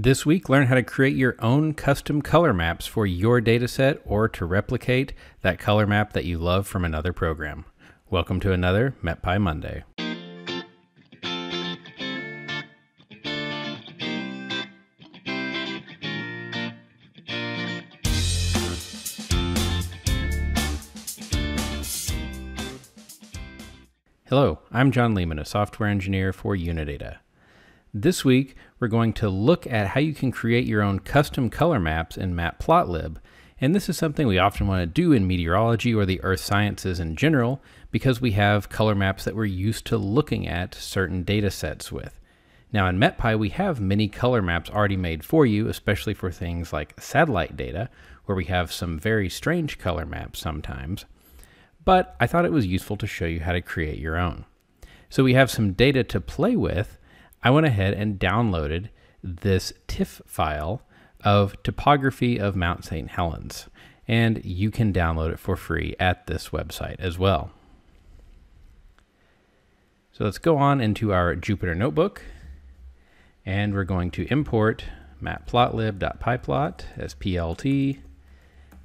This week, learn how to create your own custom color maps for your dataset or to replicate that color map that you love from another program. Welcome to another MetPy Monday. Hello, I'm John Lehman, a software engineer for Unidata. This week, we're going to look at how you can create your own custom color maps in Matplotlib, and this is something we often want to do in meteorology or the earth sciences in general because we have color maps that we're used to looking at certain data sets with. Now in MetPy, we have many color maps already made for you, especially for things like satellite data, where we have some very strange color maps sometimes, but I thought it was useful to show you how to create your own. So we have some data to play with. I went ahead and downloaded this TIFF file of topography of Mount St. Helens, and you can download it for free at this website as well. So let's go on into our Jupyter Notebook, and we're going to import matplotlib.pyplot as PLT,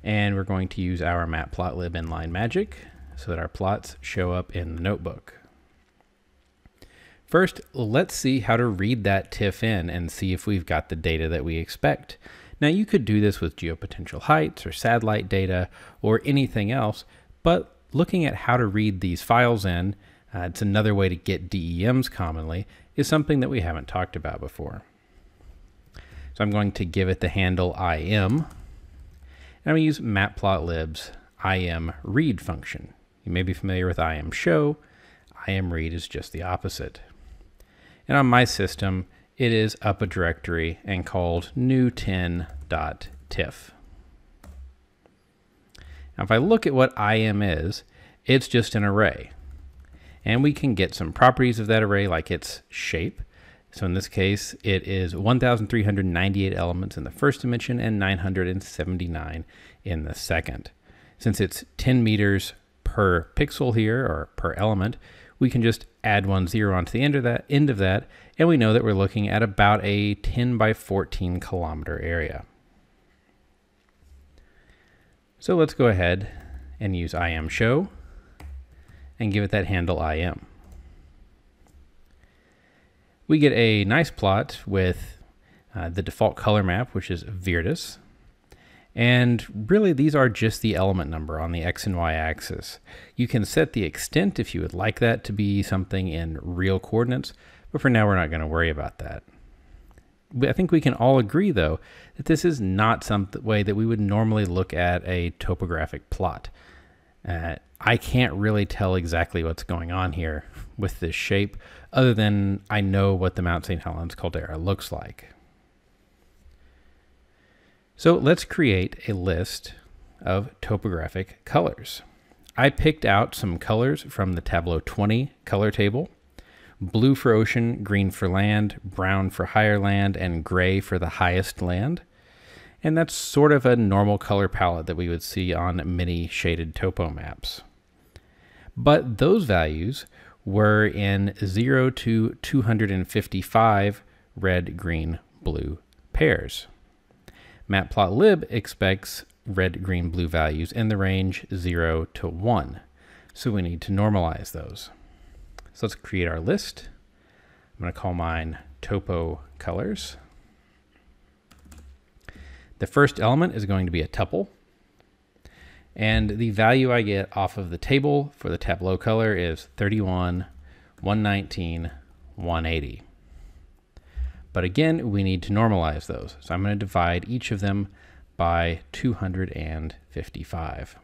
and we're going to use our matplotlib inline magic so that our plots show up in the notebook. First, let's see how to read that TIFF in and see if we've got the data that we expect. Now, you could do this with geopotential heights or satellite data or anything else, but looking at how to read these files in, it's another way to get DEMs commonly, is something that we haven't talked about before. So I'm going to give it the handle im, and I'm going to use matplotlib's imread function. You may be familiar with imshow. Imread is just the opposite. And on my system, it is up a directory and called new10.tiff. Now, if I look at what im is, it's just an array. And we can get some properties of that array, like its shape. So in this case, it is 1,398 elements in the first dimension and 979 in the second. Since it's 10 meters per pixel here, or per element, we can just add 1 0 onto the end of that, and we know that we're looking at about a 10 by 14 kilometer area. So let's go ahead and use imshow and give it that handle im. We get a nice plot with the default color map, which is Virtus. And really, these are just the element number on the X and Y axis. You can set the extent if you would like that to be something in real coordinates, but for now, we're not going to worry about that. I think we can all agree, though, that this is not some way that we would normally look at a topographic plot. I can't really tell exactly what's going on here with this shape, other than I know what the Mount St. Helens caldera looks like. So let's create a list of topographic colors. I picked out some colors from the Tableau 20 color table: blue for ocean, green for land, brown for higher land, and gray for the highest land. And that's sort of a normal color palette that we would see on many shaded topo maps. But those values were in 0 to 255 red, green, blue pairs. Matplotlib expects red, green, blue values in the range 0 to 1. So we need to normalize those. So let's create our list. I'm going to call mine topo colors. The first element is going to be a tuple. And the value I get off of the table for the Tableau color is 31, 119, 180. But again, we need to normalize those. So I'm going to divide each of them by 255.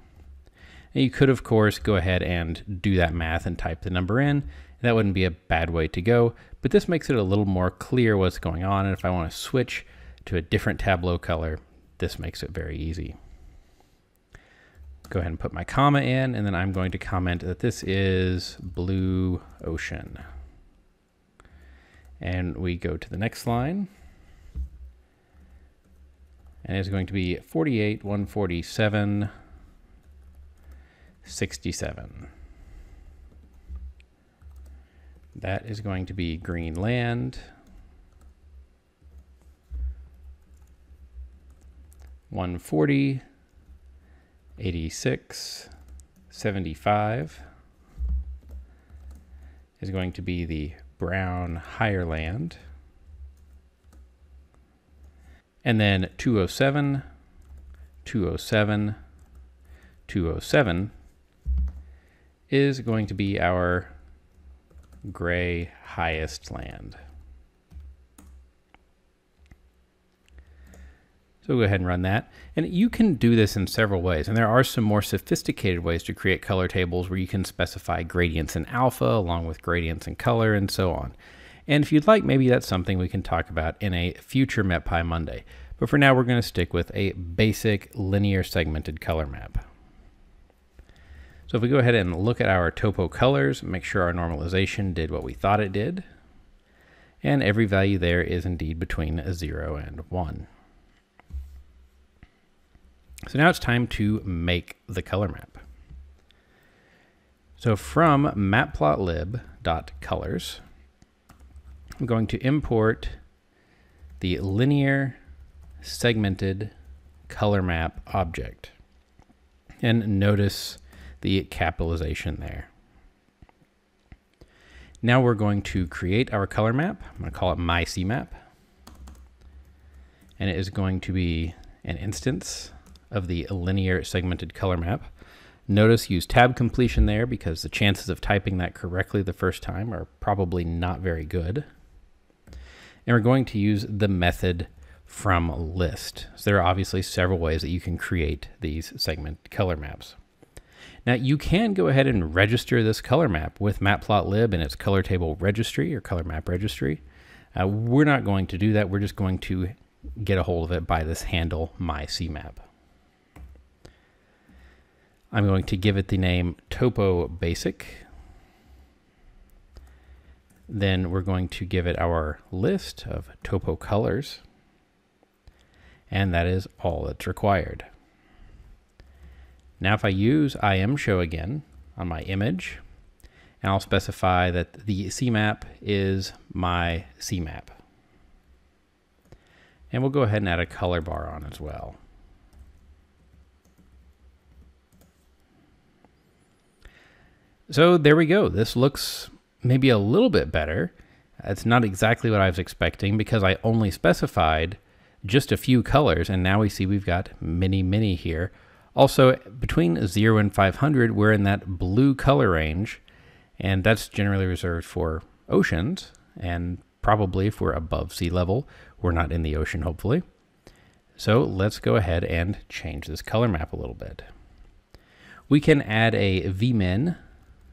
And you could, of course, go ahead and do that math and type the number in. That wouldn't be a bad way to go, but this makes it a little more clear what's going on. And if I want to switch to a different Tableau color, this makes it very easy. Go ahead and put my comma in, and then I'm going to comment that this is blue ocean. And we go to the next line, and it's going to be 48, 147, 67. That is going to be green land, 140, 86, 75 is going to be the brown higher land. And then 207, 207, 207 is going to be our gray highest land. So go ahead and run that. And you can do this in several ways. And there are some more sophisticated ways to create color tables where you can specify gradients in alpha along with gradients in color and so on. And if you'd like, maybe that's something we can talk about in a future MetPy Monday. But for now, we're going to stick with a basic linear segmented color map. So if we go ahead and look at our topo colors, make sure our normalization did what we thought it did. And every value there is indeed between 0 and 1. So now it's time to make the color map. So from matplotlib.colors, I'm going to import the linear segmented color map object. And notice the capitalization there. Now we're going to create our color map. I'm going to call it my CMap. And it is going to be an instance of the linear segmented color map. Notice use tab completion there because the chances of typing that correctly the first time are probably not very good. And we're going to use the method from list. So there are obviously several ways that you can create these segment color maps. Now you can go ahead and register this color map with Matplotlib and its color table registry or color map registry. We're not going to do that. We're just going to get a hold of it by this handle myCMap. I'm going to give it the name topo basic. Then we're going to give it our list of topo colors. And that is all that's required. Now if I use imshow again on my image, and I'll specify that the CMap is my CMap. And we'll go ahead and add a color bar on as well. So there we go. This looks maybe a little bit better. It's not exactly what I was expecting because I only specified just a few colors, and now we see we've got many, many here. Also, between 0 and 500, we're in that blue color range, and that's generally reserved for oceans, and probably if we're above sea level, we're not in the ocean, hopefully. So let's go ahead and change this color map a little bit. We can add a vmin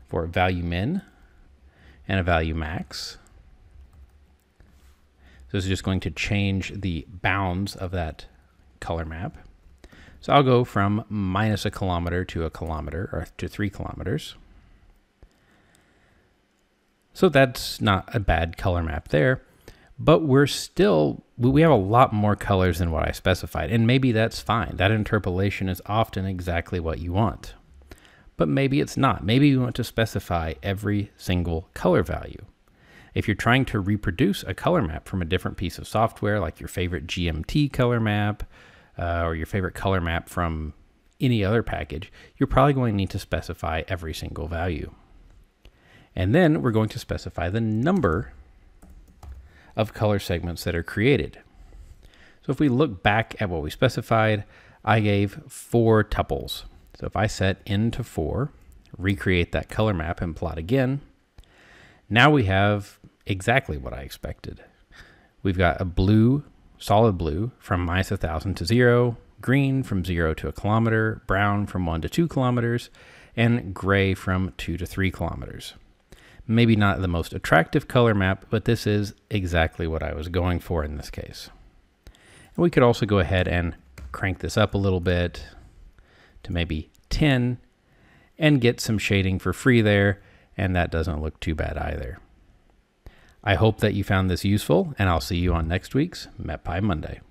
for value min and a value max. So this is just going to change the bounds of that color map. So I'll go from -1 kilometer to 1 kilometer or to 3 kilometers. So that's not a bad color map there, but we have a lot more colors than what I specified. And maybe that's fine. That interpolation is often exactly what you want, but maybe it's not. Maybe you want to specify every single color value. If you're trying to reproduce a color map from a different piece of software, like your favorite GMT color map or your favorite color map from any other package, you're probably going to need to specify every single value. And then we're going to specify the number of color segments that are created. So if we look back at what we specified, I gave 4 tuples. So if I set n to 4, recreate that color map and plot again, now we have exactly what I expected. We've got a blue, solid blue from -1,000 to 0, green from 0 to 1 kilometer, brown from 1 to 2 kilometers, and gray from 2 to 3 kilometers. Maybe not the most attractive color map, but this is exactly what I was going for in this case. And we could also go ahead and crank this up a little bit to maybe 10 and get some shading for free there. And that doesn't look too bad either. I hope that you found this useful, and I'll see you on next week's MetPy Monday.